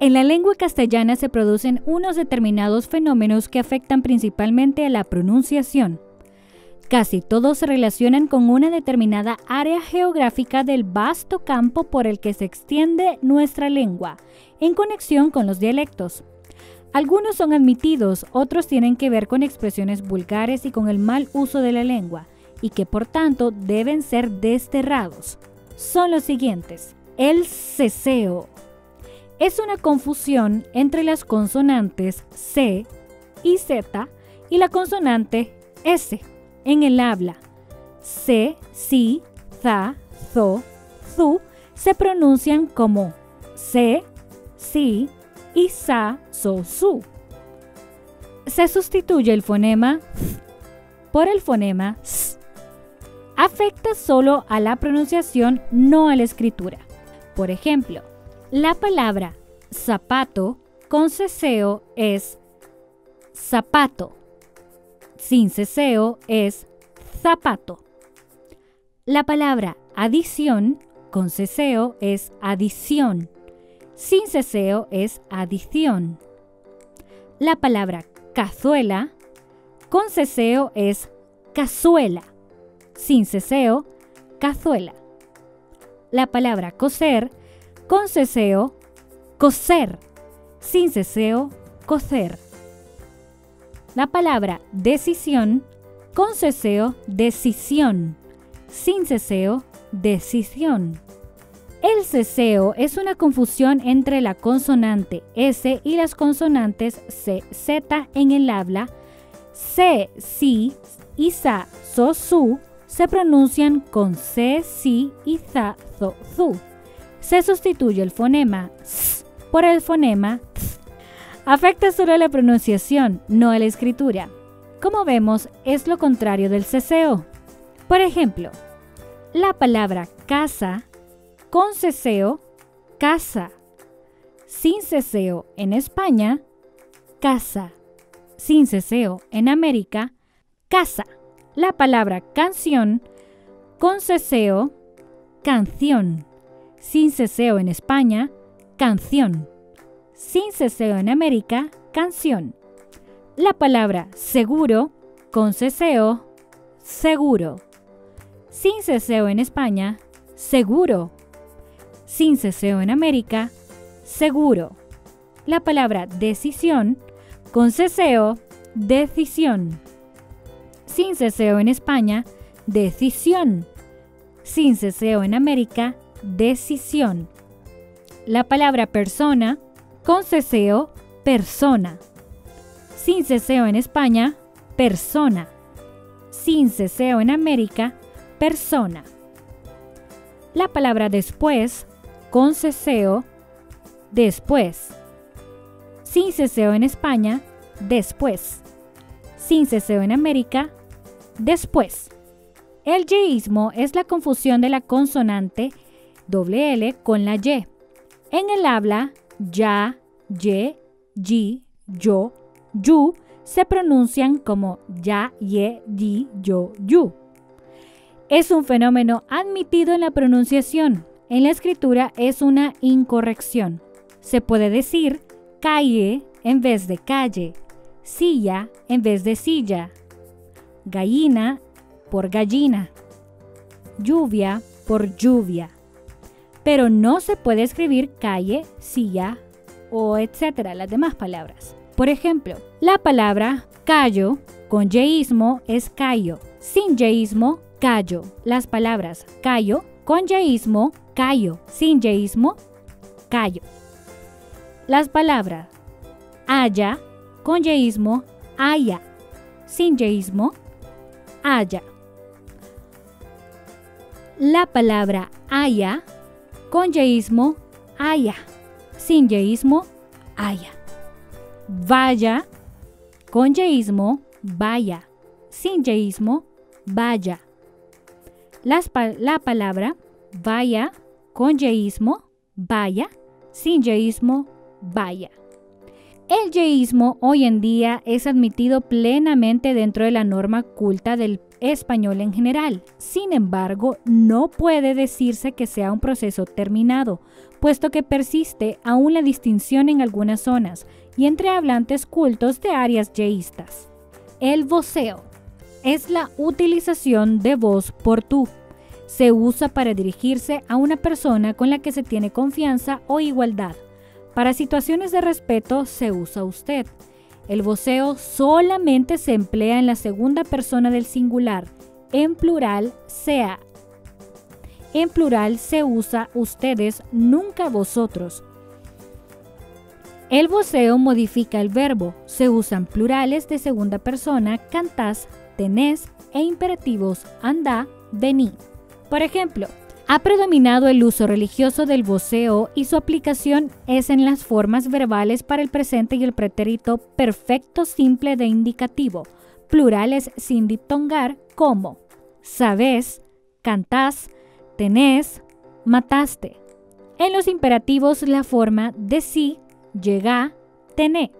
En la lengua castellana se producen unos determinados fenómenos que afectan principalmente a la pronunciación. Casi todos se relacionan con una determinada área geográfica del vasto campo por el que se extiende nuestra lengua, en conexión con los dialectos. Algunos son admitidos, otros tienen que ver con expresiones vulgares y con el mal uso de la lengua, y que por tanto deben ser desterrados. Son los siguientes. El ceceo. Es una confusión entre las consonantes C y Z y la consonante S en el habla. C, si, za, zo, zu se pronuncian como C, si, y sa, so, su. Se sustituye el fonema z por el fonema s. Afecta solo a la pronunciación, no a la escritura. Por ejemplo, la palabra zapato con ceseo es zapato. Sin ceseo es zapato. La palabra adición con ceseo es adición. Sin ceseo es adición. La palabra cazuela con ceseo es cazuela. Sin ceseo, cazuela. La palabra coser con ceseo, coser. Sin ceseo, coser. La palabra decisión con ceseo, decisión. Sin ceseo, decisión. El ceseo es una confusión entre la consonante S y las consonantes C, Z en el habla. C, si y sa, so, su se pronuncian con C, si y za, zo, zu. Se sustituye el fonema S por el fonema Z. Afecta solo a la pronunciación, no a la escritura. Como vemos, es lo contrario del ceseo. Por ejemplo, la palabra casa con ceseo, casa. Sin ceseo en España, casa. Sin ceseo en América, casa. La palabra canción con ceseo, canción. Sin ceseo en España, canción. Sin ceseo en América, canción. La palabra seguro con ceseo, seguro. Sin ceseo en España, seguro. Sin ceseo en América, seguro. La palabra decisión con ceseo, decisión. Sin ceseo en España, decisión. Sin ceseo en América, decisión. La palabra persona con ceseo, persona. Sin ceseo en España, persona. Sin ceseo en América, persona. La palabra después con ceseo, después. Sin ceseo en España, después. Sin ceseo en América, después. El yeísmo es la confusión de la consonante doble L con la Y. En el habla, ya, ye, yi, yo, yu se pronuncian como ya, ye, yi, yo, yu. Es un fenómeno admitido en la pronunciación. En la escritura es una incorrección. Se puede decir calle en vez de calle, silla en vez de silla, gallina por gallina, lluvia por lluvia. Pero no se puede escribir calle, silla o etcétera, las demás palabras. Por ejemplo, la palabra callo con yeísmo es callo, sin yeísmo, callo. Las palabras callo con yeísmo, callo. Sin yeísmo, callo. Las palabras haya con yeísmo, haya. Sin yeísmo, haya. La palabra haya con yeísmo, haya. Sin yeísmo, haya. Vaya con yeísmo, vaya. Sin yeísmo, vaya. La palabra vaya con yeísmo, vaya. Sin yeísmo, vaya. El yeísmo hoy en día es admitido plenamente dentro de la norma culta del español en general. Sin embargo, no puede decirse que sea un proceso terminado, puesto que persiste aún la distinción en algunas zonas y entre hablantes cultos de áreas yeístas. El voceo es la utilización de voz por tú. Se usa para dirigirse a una persona con la que se tiene confianza o igualdad. Para situaciones de respeto se usa usted. El voceo solamente se emplea en la segunda persona del singular. En plural, sea. En plural se usa ustedes, nunca vosotros. El voceo modifica el verbo. Se usan plurales de segunda persona, cantás, tenés e imperativos, andá, vení. Por ejemplo, ha predominado el uso religioso del voceo y su aplicación es en las formas verbales para el presente y el pretérito perfecto simple de indicativo, plurales sin diptongar como sabés, cantás, tenés, mataste. En los imperativos la forma de sí, llegá, tené.